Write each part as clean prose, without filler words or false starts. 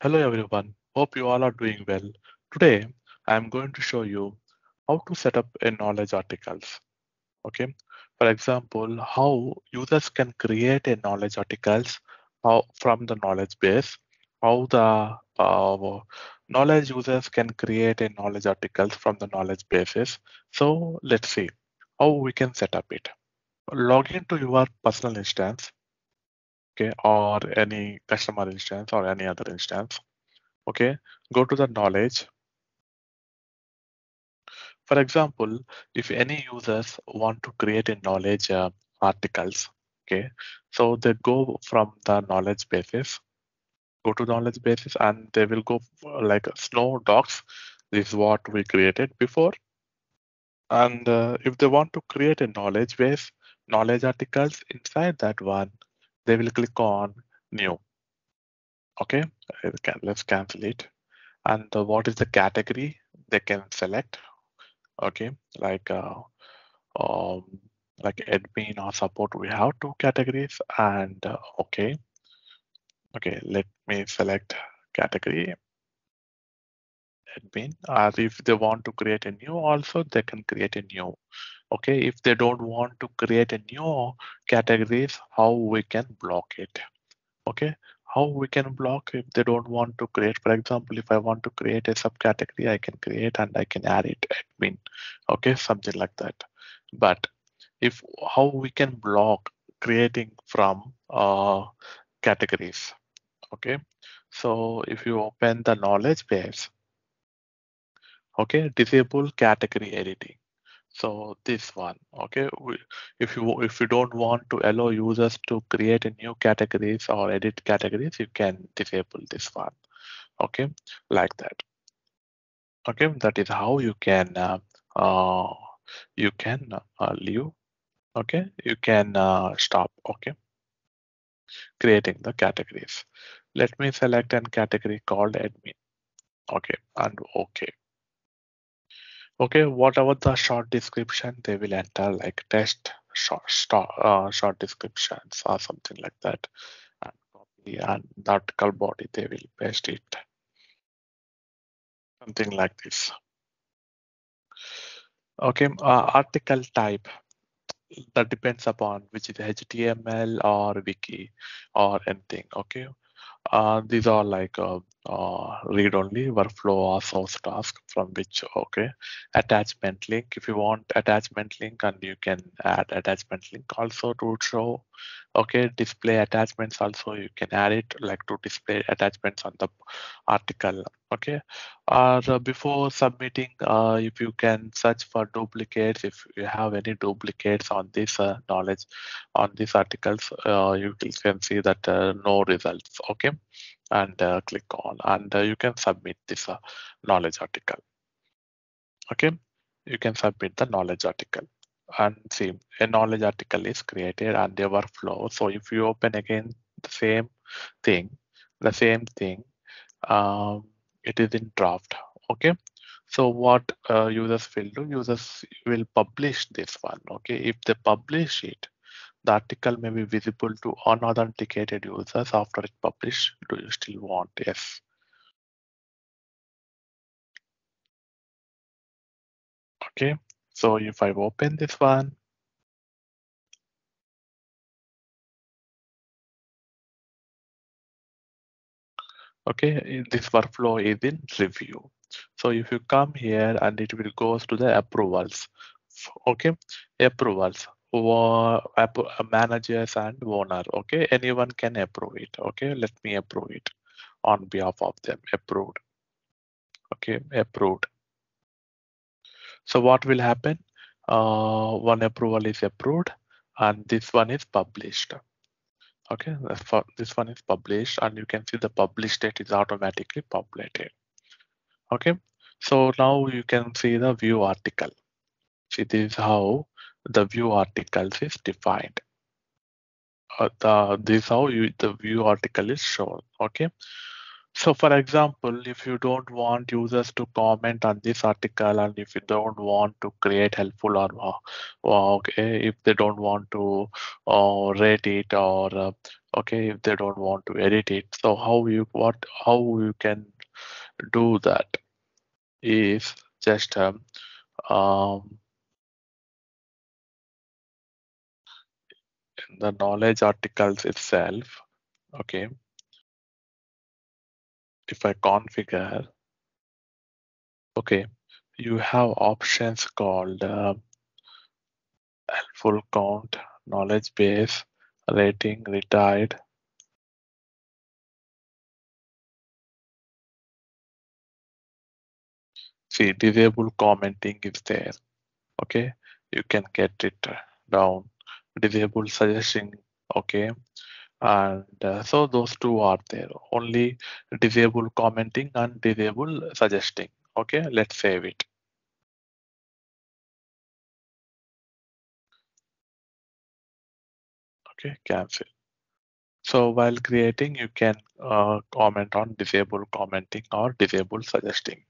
Hello everyone, hope you all are doing well. Today, I am going to show you how to set up a knowledge articles. Okay, for example, how users can create a knowledge articles from the knowledge base, how the knowledge users can create a knowledge articles from the knowledge bases. So let's see how we can set up it. Log into your personal instance. Okay, or any customer instance or any other instance. Okay, go to the knowledge. For example, if any users want to create a knowledge articles, okay, so they go from the knowledge bases, go to knowledge bases, and they will go like Snow Docs. This is what we created before. And if they want to create a knowledge base, knowledge articles inside that one, they will click on new. Okay, let's cancel it. And what is the category they can select? Okay, like admin or support, we have two categories. And okay, let me select category admin. Or if they want to create a new also, they can create a new. Okay, if they don't want to create a new categories, how we can block it? Okay, how we can block if they don't want to create? For example, if I want to create a subcategory, I can create and I can add it admin. Okay, something like that. But if how we can block creating from categories? Okay, so if you open the knowledge base, okay, disable category editing. So this one, okay, if you don't want to allow users to create a new categories or edit categories, you can disable this one, okay, like that. Okay, that is how you can leave. Okay, you can stop. Okay, creating the categories. Let me select a category called admin. Okay, and okay. Okay, whatever the short description, they will enter like test short descriptions or something like that, and copy and the article body they will paste it, something like this. Okay, article type, that depends upon which is HTML or wiki or anything. Okay, these are like read-only, workflow, or source task from which, okay, attachment link. If you want attachment link, and you can add attachment link also to show. Okay, display attachments also, you can add it like to display attachments on the article. Okay, or before submitting, if you can search for duplicates, if you have any duplicates on this knowledge, on these articles, you can see that no results. Okay, and click on, and you can submit this knowledge article. Okay, you can submit the knowledge article. And see, a knowledge article is created and the workflow. So if you open again the same thing, it is in draft. Okay, so what users will do, users will publish this one. Okay, if they publish it, the article may be visible to unauthenticated users after it published. Do you still want? Yes. Okay, so if I open this one, okay, this workflow is in review. So if you come here, and it will go to the approvals. Okay, approvals. Or managers and owner. Okay, anyone can approve it. Okay, let me approve it on behalf of them. Approved. Okay, approved. So what will happen? One approval is approved, and this one is published. Okay, this one is published, and you can see the published date is automatically populated. Okay, so now you can see the view article. See, this is how the view articles is defined. This is how the view article is shown. Okay, So for example, if you don't want users to comment on this article, and if you don't want to create helpful or okay, if they don't want to rate it, or okay, if they don't want to edit it, so how you can do that is just in the knowledge articles itself. Okay, if I configure, okay, you have options called helpful count, knowledge base, rating, retired. See, disable commenting is there. Okay, you can get it down. Disable suggestion. Okay. And so those two are there, only disable commenting and disable suggesting. Okay, let's save it. Okay, cancel. So while creating, you can comment on disable commenting or disable suggesting.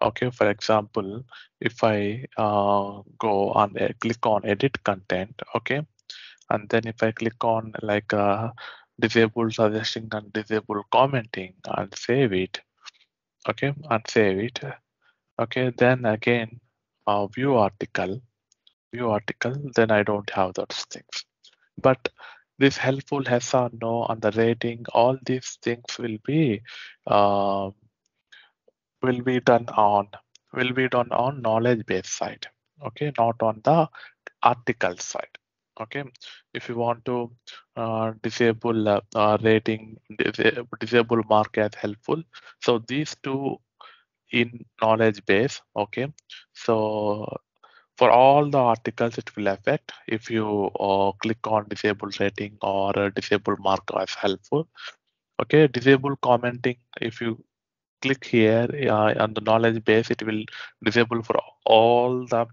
Okay, for example, if I go on click on edit content. Okay. And then if I click on like disable suggesting and disable commenting and save it, okay, and save it, okay, then again view article, then I don't have those things. But this helpful, yes or no, and the rating, all these things will be done on knowledge base side, okay, not on the article side. Okay, if you want to disable rating, disable mark as helpful. So these two in knowledge base. Okay, so for all the articles, it will affect if you click on disable rating or disable mark as helpful. Okay, disable commenting. If you click here on the knowledge base, it will disable for all the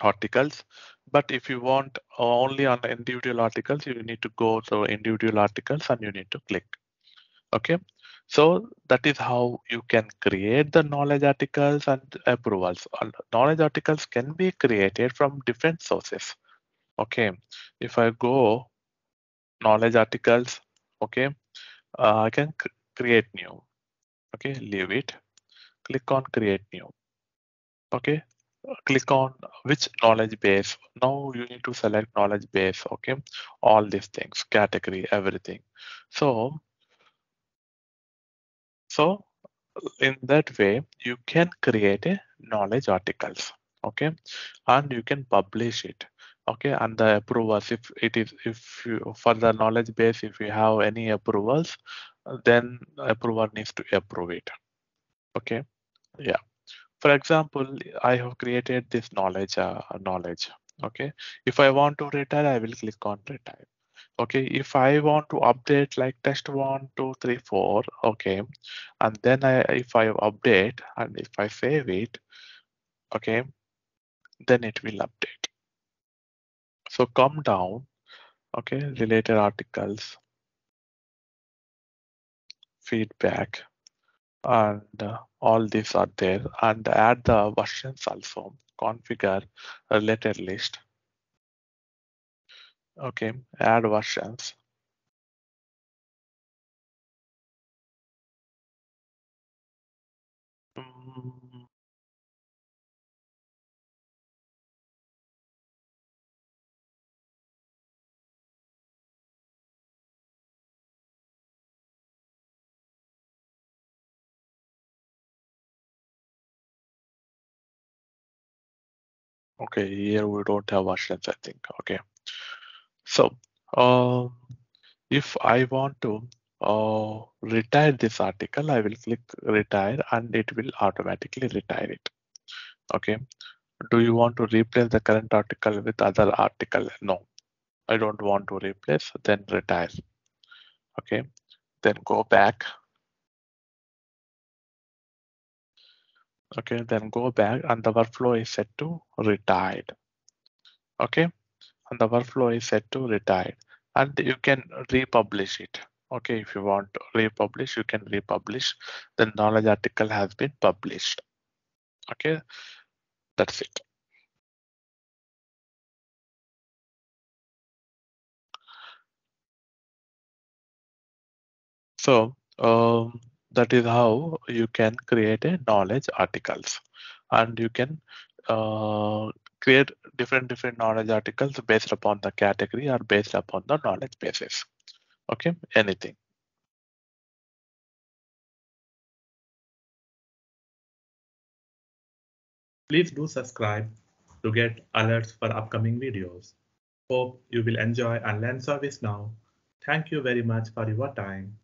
articles. But if you want only on individual articles, you need to go to individual articles and you need to click. Okay, so that is how you can create the knowledge articles and approvals. Knowledge articles can be created from different sources. Okay, if I go knowledge articles, okay, I can create new. Okay, leave it. Click on create new. Okay. Click on which knowledge base. Now you need to select knowledge base. Okay, all these things, category, everything. So in that way you can create a knowledge articles. Okay, and you can publish it. Okay, and the approvals, for the knowledge base, if you have any approvals, then approver needs to approve it. Okay, yeah. For example, I have created this knowledge. Okay, if I want to retire, I will click on retire. Okay, if I want to update like test 1, 2, 3, 4. Okay, and then if I update and if I save it, okay, then it will update. So come down, okay, related articles, feedback, and all these are there, and add the versions also, configure related list. Okay, add versions. Okay, here we don't have versions, I think. Okay, so if I want to retire this article, I will click retire and it will automatically retire it. Okay, do you want to replace the current article with other article? No, I don't want to replace, then retire. Okay, then go back. Okay, then go back and the workflow is set to retired. Okay, and the workflow is set to retired, and you can republish it. Okay, if you want to republish, you can republish. The knowledge article has been published. Okay, that's it. So that is how you can create a knowledge articles, and you can create different knowledge articles based upon the category or based upon the knowledge basis. Okay, anything. Please do subscribe to get alerts for upcoming videos. Hope you will enjoy and learn ServiceNow. Thank you very much for your time.